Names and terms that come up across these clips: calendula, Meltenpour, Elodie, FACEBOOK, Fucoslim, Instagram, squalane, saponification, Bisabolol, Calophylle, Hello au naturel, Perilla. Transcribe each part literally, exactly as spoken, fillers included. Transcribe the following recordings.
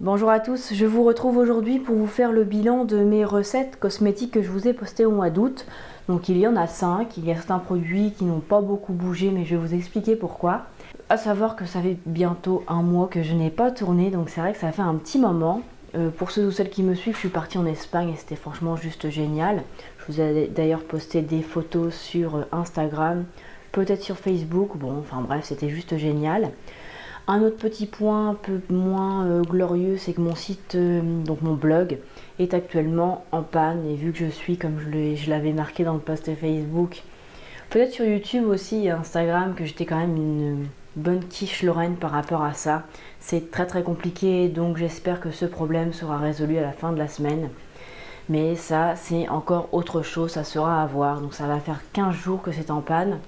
Bonjour à tous, je vous retrouve aujourd'hui pour vous faire le bilan de mes recettes cosmétiques que je vous ai postées au mois d'août. Donc il y en a cinq, il y a certains produits qui n'ont pas beaucoup bougé mais je vais vous expliquer pourquoi. À savoir que ça fait bientôt un mois que je n'ai pas tourné, donc c'est vrai que ça fait un petit moment. Euh, pour ceux ou celles qui me suivent, je suis partie en Espagne et c'était franchement juste génial. Je vous ai d'ailleurs posté des photos sur Instagram, peut-être sur Facebook, bon enfin bref c'était juste génial. Un autre petit point un peu moins euh, glorieux, c'est que mon site, euh, donc mon blog, est actuellement en panne. Et vu que je suis, comme je l'avais marqué dans le post Facebook, peut-être sur YouTube aussi et Instagram, que j'étais quand même une bonne quiche lorraine par rapport à ça. C'est très très compliqué, donc j'espère que ce problème sera résolu à la fin de la semaine. Mais ça, c'est encore autre chose, ça sera à voir. Donc ça va faire quinze jours que c'est en panne.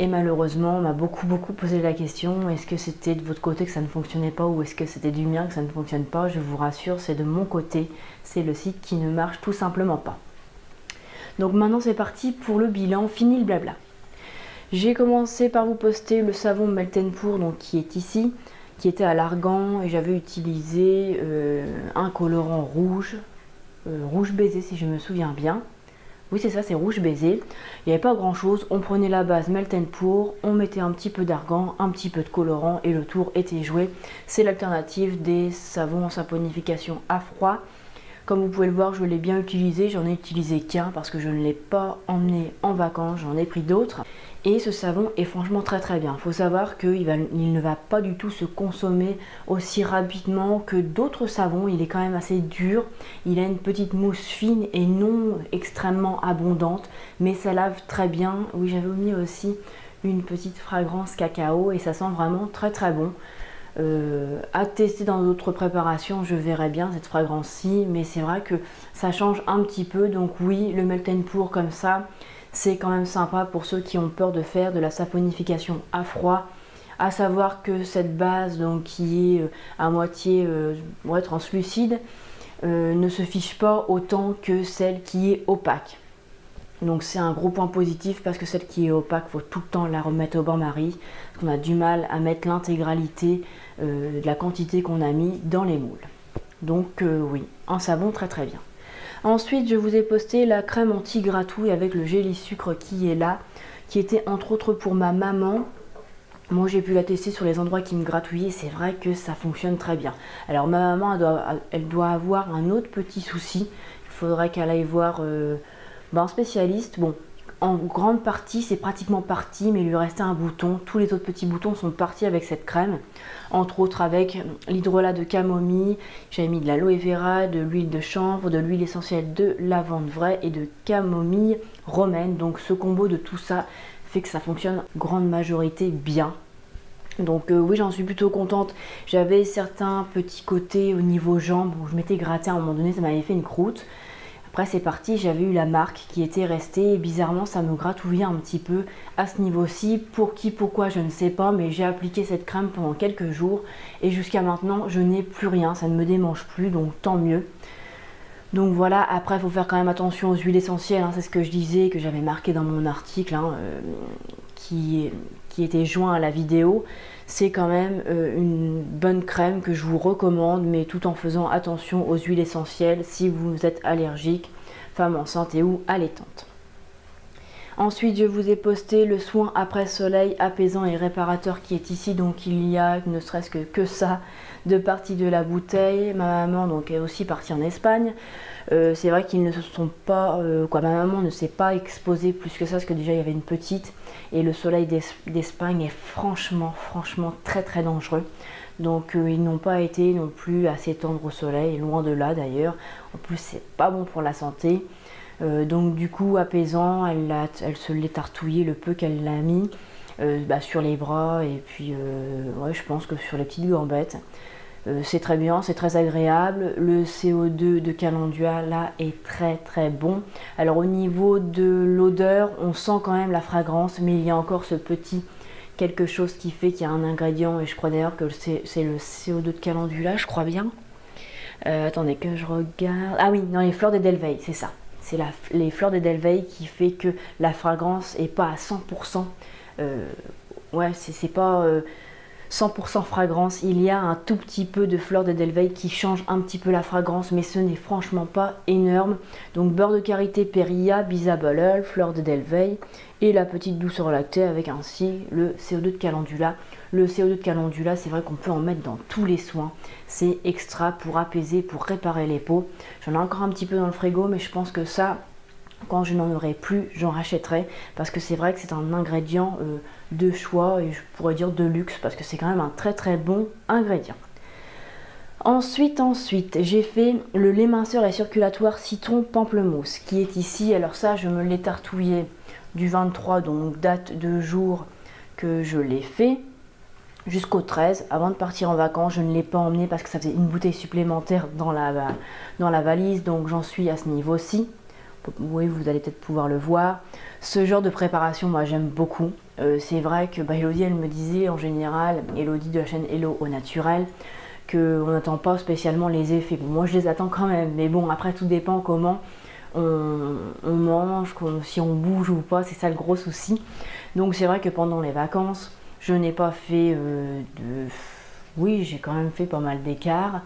Et malheureusement, on m'a beaucoup beaucoup posé la question, est-ce que c'était de votre côté que ça ne fonctionnait pas ou est-ce que c'était du mien que ça ne fonctionne pas? Je vous rassure, c'est de mon côté, c'est le site qui ne marche tout simplement pas. Donc maintenant c'est parti pour le bilan, fini le blabla. J'ai commencé par vous poster le savon Meltenpour, donc qui est ici, qui était à l'argan et j'avais utilisé euh, un colorant rouge, euh, rouge baiser si je me souviens bien. Oui c'est ça, c'est rouge baiser, il n'y avait pas grand chose, on prenait la base Meltenpour, on mettait un petit peu d'argan, un petit peu de colorant et le tour était joué. C'est l'alternative des savons en saponification à froid. Comme vous pouvez le voir, je l'ai bien utilisé, j'en ai utilisé qu'un parce que je ne l'ai pas emmené en vacances, j'en ai pris d'autres. Et ce savon est franchement très très bien. Il faut savoir qu'il va, il ne va pas du tout se consommer aussi rapidement que d'autres savons. Il est quand même assez dur, il a une petite mousse fine et non extrêmement abondante, mais ça lave très bien. Oui, j'avais mis aussi une petite fragrance cacao et ça sent vraiment très très bon. Euh, à tester dans d'autres préparations, je verrai bien cette fragrance-ci, mais c'est vrai que ça change un petit peu. Donc oui, le Meltenpour comme ça, c'est quand même sympa pour ceux qui ont peur de faire de la saponification à froid. À savoir que cette base, donc qui est à moitié euh, ouais, translucide, euh, ne se fiche pas autant que celle qui est opaque. Donc c'est un gros point positif parce que celle qui est opaque, il faut tout le temps la remettre au bain-marie. Parce qu'on a du mal à mettre l'intégralité euh, de la quantité qu'on a mis dans les moules. Donc euh, oui, un savon très très bien. Ensuite, je vous ai posté la crème anti-gratouille avec le géli sucre qui est là. Qui était entre autres pour ma maman. Moi j'ai pu la tester sur les endroits qui me gratouillaient, c'est vrai que ça fonctionne très bien. Alors ma maman, elle doit, elle doit avoir un autre petit souci. Il faudrait qu'elle aille voir... Euh, Ben, spécialiste, bon, en grande partie, c'est pratiquement parti, mais il lui restait un bouton. Tous les autres petits boutons sont partis avec cette crème, entre autres avec l'hydrolat de camomille, j'avais mis de l'aloe vera, de l'huile de chanvre, de l'huile essentielle de lavande vraie et de camomille romaine. Donc ce combo de tout ça fait que ça fonctionne grande majorité bien. Donc euh, oui, j'en suis plutôt contente. J'avais certains petits côtés au niveau jambes où je m'étais grattée à un moment donné, ça m'avait fait une croûte. Après c'est parti, j'avais eu la marque qui était restée et bizarrement ça me gratouillait un petit peu à ce niveau-ci. Pour qui, pourquoi, je ne sais pas, mais j'ai appliqué cette crème pendant quelques jours et jusqu'à maintenant je n'ai plus rien, ça ne me démange plus, donc tant mieux. Donc voilà, après il faut faire quand même attention aux huiles essentielles, hein, c'est ce que je disais, que j'avais marqué dans mon article hein, euh, qui, qui était joint à la vidéo. C'est quand même euh, une bonne crème que je vous recommande, mais tout en faisant attention aux huiles essentielles si vous êtes allergique, femme enceinte et ou allaitante. Ensuite, je vous ai posté le soin après soleil apaisant et réparateur qui est ici. Donc il y a ne serait-ce que, que ça, de partie de la bouteille. Ma maman donc, est aussi partie en Espagne. Euh, c'est vrai qu'ils ne se sont pas... Euh, quoi, ma maman ne s'est pas exposée plus que ça parce que déjà il y avait une petite. Et le soleil d'Espagne est franchement, franchement très très dangereux. Donc euh, ils n'ont pas été non plus à s'étendre au soleil, loin de là d'ailleurs. En plus c'est pas bon pour la santé. Euh, donc du coup apaisant, elle, a, elle se l'est tartouillé le peu qu'elle l'a mis euh, bah, sur les bras et puis euh, ouais, je pense que sur les petites gambettes. Euh, c'est très bien, c'est très agréable. Le C O deux de calendula là est très très bon. Alors au niveau de l'odeur, on sent quand même la fragrance, mais il y a encore ce petit quelque chose qui fait qu'il y a un ingrédient et je crois d'ailleurs que c'est le C O deux de calendula, je crois bien. Euh, attendez que je regarde. Ah oui, dans les fleurs des Delveille, c'est ça. C'est les fleurs des Delveille qui fait que la fragrance n'est pas à cent pour cent. Euh, ouais, c'est pas... Euh, cent pour cent fragrance, il y a un tout petit peu de fleur de Delveil qui change un petit peu la fragrance, mais ce n'est franchement pas énorme. Donc beurre de karité, Perilla, Bisabolol, fleur de Delveil et la petite douceur lactée avec ainsi le C O deux de calendula. Le C O deux de calendula, c'est vrai qu'on peut en mettre dans tous les soins, c'est extra pour apaiser, pour réparer les peaux. J'en ai encore un petit peu dans le frigo, mais je pense que ça, quand je n'en aurai plus, j'en rachèterai, parce que c'est vrai que c'est un ingrédient euh, de choix et je pourrais dire de luxe, parce que c'est quand même un très très bon ingrédient. Ensuite, ensuite, j'ai fait le lait minceur et circulatoire citron pamplemousse qui est ici. Alors ça, je me l'ai tartouillé du vingt-trois, donc date de jour que je l'ai fait, jusqu'au treize, avant de partir en vacances. Je ne l'ai pas emmené parce que ça faisait une bouteille supplémentaire dans la, dans la valise, donc j'en suis à ce niveau-ci. Oui, vous allez peut-être pouvoir le voir. Ce genre de préparation, moi j'aime beaucoup. Euh, c'est vrai que bah, Elodie, elle me disait en général, Elodie de la chaîne Hello au naturel, qu'on n'attend pas spécialement les effets. Bon, moi je les attends quand même, mais bon, après tout dépend comment on, on mange, on, si on bouge ou pas, c'est ça le gros souci. Donc c'est vrai que pendant les vacances, je n'ai pas fait euh, de... Oui, j'ai quand même fait pas mal d'écarts.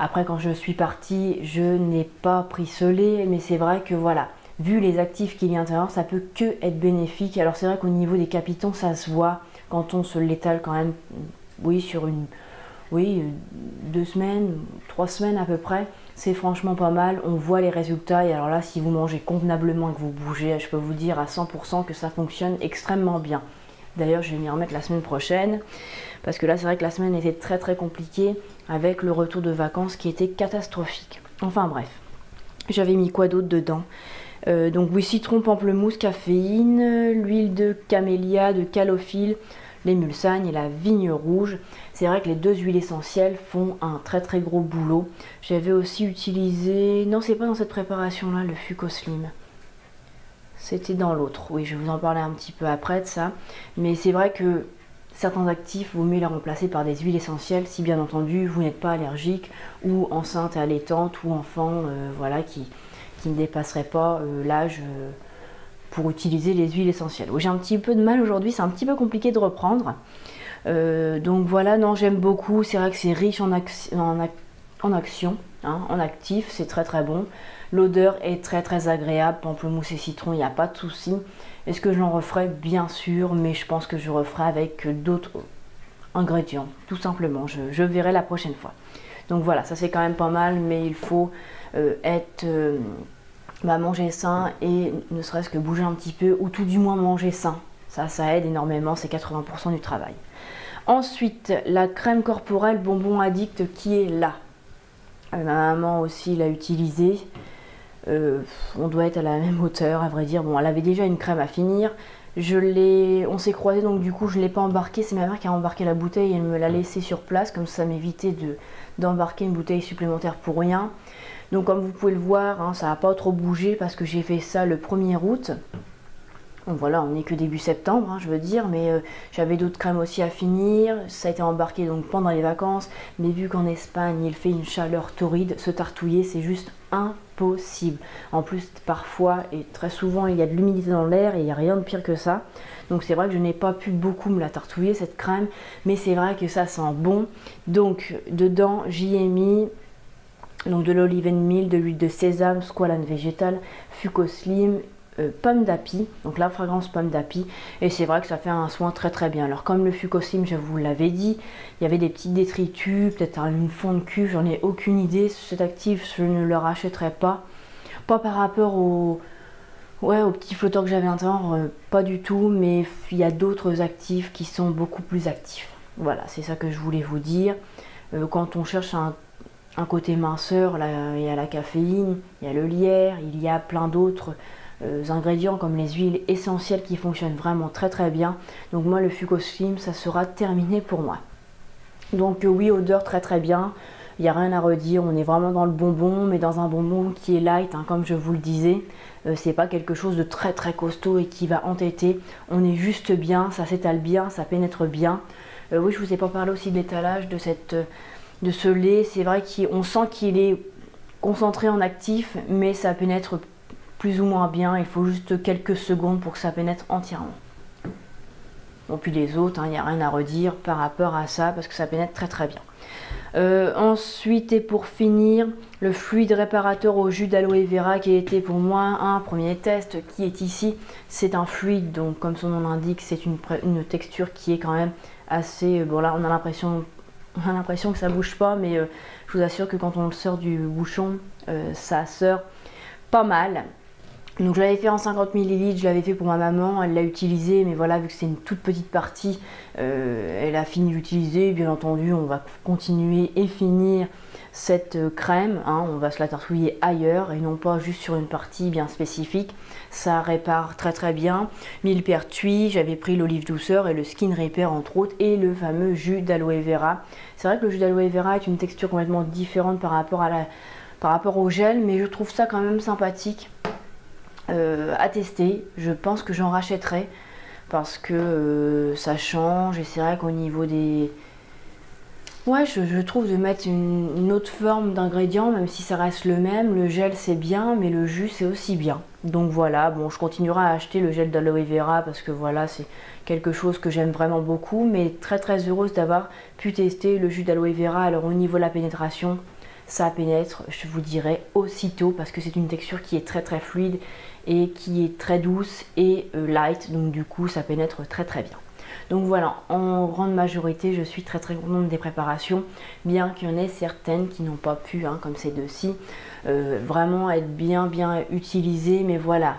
Après, quand je suis partie, je n'ai pas pris ce lait, mais c'est vrai que voilà, vu les actifs qu'il y a à l'intérieur, ça peut que être bénéfique. Alors c'est vrai qu'au niveau des capitons, ça se voit quand on se l'étale quand même, oui, sur une, oui, deux semaines, trois semaines à peu près. C'est franchement pas mal, on voit les résultats. Et alors là, si vous mangez convenablement et que vous bougez, je peux vous dire à cent pour cent que ça fonctionne extrêmement bien. D'ailleurs, je vais m'y remettre la semaine prochaine, parce que là, c'est vrai que la semaine était très très compliquée avec le retour de vacances qui était catastrophique. Enfin bref, j'avais mis quoi d'autre dedans? euh, Donc oui, citron, pamplemousse, caféine, l'huile de camélia, de calophylle, l'émulsagne et la vigne rouge. C'est vrai que les deux huiles essentielles font un très très gros boulot. J'avais aussi utilisé... Non, c'est pas dans cette préparation-là, le fucoslim. C'était dans l'autre, oui, je vais vous en parler un petit peu après de ça. Mais c'est vrai que certains actifs, vaut mieux les remplacer par des huiles essentielles, si bien entendu vous n'êtes pas allergique, ou enceinte et allaitante, ou enfant euh, voilà, qui, qui ne dépasserait pas euh, l'âge euh, pour utiliser les huiles essentielles. J'ai un petit peu de mal aujourd'hui, c'est un petit peu compliqué de reprendre. Euh, donc voilà, non, j'aime beaucoup, c'est vrai que c'est riche en, ac en, ac en action. Hein, en actif, c'est très très bon. L'odeur est très très agréable. Pamplemousse et citron, il n'y a pas de souci. Est-ce que je l'en referai? Bien sûr, mais je pense que je referai avec d'autres ingrédients, tout simplement. Je, je verrai la prochaine fois. Donc voilà, ça c'est quand même pas mal, mais il faut euh, être euh, bah, manger sain et ne serait-ce que bouger un petit peu, ou tout du moins manger sain. Ça, ça aide énormément, c'est quatre-vingts pour cent du travail. Ensuite, la crème corporelle bonbon addict qui est là. Ma maman aussi l'a utilisée. Euh, on doit être à la même hauteur, à vrai dire. Bon, elle avait déjà une crème à finir. Je l'ai, on s'est croisés, donc du coup, je ne l'ai pas embarquée. C'est ma mère qui a embarqué la bouteille et elle me l'a laissée sur place. Comme ça, ça m'évitait d'embarquer une bouteille supplémentaire pour rien. Donc, comme vous pouvez le voir, hein, ça n'a pas trop bougé parce que j'ai fait ça le premier août. Donc voilà, on n'est que début septembre, hein, je veux dire, mais euh, j'avais d'autres crèmes aussi à finir. Ça a été embarqué donc pendant les vacances, mais vu qu'en Espagne il fait une chaleur torride, se tartouiller c'est juste impossible. En plus parfois et très souvent il y a de l'humidité dans l'air et il n'y a rien de pire que ça. Donc c'est vrai que je n'ai pas pu beaucoup me la tartouiller cette crème, mais c'est vrai que ça sent bon. Donc dedans j'y ai mis... donc de l'olive and meal, de l'huile de sésame, squalane végétale, fucoslim, Euh, pomme d'api, donc la fragrance pomme d'api, et c'est vrai que ça fait un soin très très bien. Alors comme le fucoslim, je vous l'avais dit, il y avait des petits détritus, peut-être une fond de cul, j'en ai aucune idée. Cet actif, je ne le rachèterai pas, pas par rapport au, ouais, au petit flotteur que j'avais à l'intérieur, euh, pas du tout, mais il y a d'autres actifs qui sont beaucoup plus actifs. Voilà, c'est ça que je voulais vous dire. Euh, quand on cherche un un côté minceur, là, il y a la caféine, il y a le lierre, il y a plein d'autres euh, ingrédients comme les huiles essentielles qui fonctionnent vraiment très très bien. Donc moi le fucoslim, ça sera terminé pour moi. Donc euh, oui, odeur très très bien, il n'y a rien à redire, on est vraiment dans le bonbon, mais dans un bonbon qui est light, hein, comme je vous le disais. Euh, c'est pas quelque chose de très très costaud et qui va entêter, on est juste bien, ça s'étale bien, ça pénètre bien. Euh, oui, je vous ai pas parlé aussi de l'étalage de cette... Euh, de ce lait. C'est vrai qu'on sent qu'il est concentré en actif, mais ça pénètre plus ou moins bien, il faut juste quelques secondes pour que ça pénètre entièrement. Bon, puis les autres, il n'y a rien à redire par rapport à ça, parce que ça pénètre très très bien. Euh, ensuite, et pour finir, le fluide réparateur au jus d'aloe vera, qui était pour moi un premier test, qui est ici. C'est un fluide, donc comme son nom l'indique, c'est une, une texture qui est quand même assez... Bon, là, on a l'impression... On a l'impression que ça bouge pas, mais euh, je vous assure que quand on le sort du bouchon, euh, ça sort pas mal. Donc je l'avais fait en cinquante millilitres, je l'avais fait pour ma maman, elle l'a utilisé, mais voilà, vu que c'est une toute petite partie, euh, elle a fini d'utiliser. Bien entendu, on va continuer et finir cette crème, hein, on va se la tartouiller ailleurs et non pas juste sur une partie bien spécifique. Ça répare très très bien. Millepertuis, j'avais pris l'olive douceur et le skin repair entre autres, et le fameux jus d'aloe vera. C'est vrai que le jus d'aloe vera est une texture complètement différente par rapport, à la, par rapport au gel, mais je trouve ça quand même sympathique euh, à tester. Je pense que j'en rachèterai parce que euh, ça change, et c'est vrai qu'au niveau des... Ouais, je, je trouve de mettre une, une autre forme d'ingrédient, même si ça reste le même. Le gel, c'est bien, mais le jus, c'est aussi bien. Donc voilà, bon, je continuerai à acheter le gel d'aloe vera parce que voilà, c'est quelque chose que j'aime vraiment beaucoup. Mais très très heureuse d'avoir pu tester le jus d'aloe vera. Alors au niveau de la pénétration, ça pénètre, je vous dirais, aussitôt parce que c'est une texture qui est très très fluide et qui est très douce et euh, light. Donc du coup, ça pénètre très très bien. Donc voilà, en grande majorité, je suis très très contente des préparations, bien qu'il y en ait certaines qui n'ont pas pu, hein, comme ces deux-ci, euh, vraiment être bien bien utilisées, mais voilà.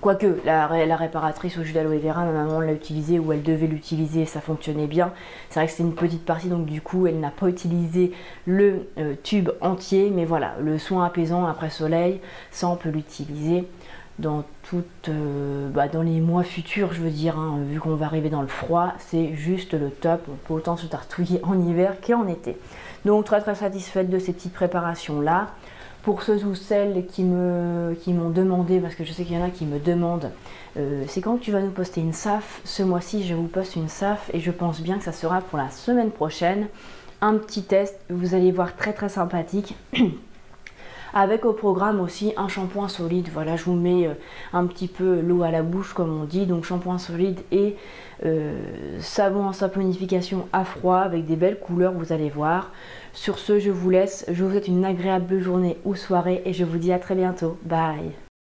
Quoique, la, la réparatrice au jus d'aloe vera, ma maman l'a utilisée, ou elle devait l'utiliser, et ça fonctionnait bien. C'est vrai que c'était une petite partie, donc du coup, elle n'a pas utilisé le euh, tube entier, mais voilà, le soin apaisant après soleil, ça on peut l'utiliser dans toute, euh, bah dans les mois futurs, je veux dire, hein, vu qu'on va arriver dans le froid, c'est juste le top. On peut autant se tartouiller en hiver qu'en été. Donc très très satisfaite de ces petites préparations là. Pour ceux ou celles qui me qui m'ont demandé, parce que je sais qu'il y en a qui me demandent, euh, c'est quand tu vas nous poster une S A F. Ce mois-ci, je vous poste une S A F et je pense bien que ça sera pour la semaine prochaine. Un petit test, vous allez voir, très très sympathique. Avec au programme aussi un shampoing solide. Voilà, je vous mets un petit peu l'eau à la bouche comme on dit. Donc shampoing solide et euh, savon en saponification à froid avec des belles couleurs, vous allez voir. Sur ce, je vous laisse. Je vous souhaite une agréable journée ou soirée et je vous dis à très bientôt. Bye!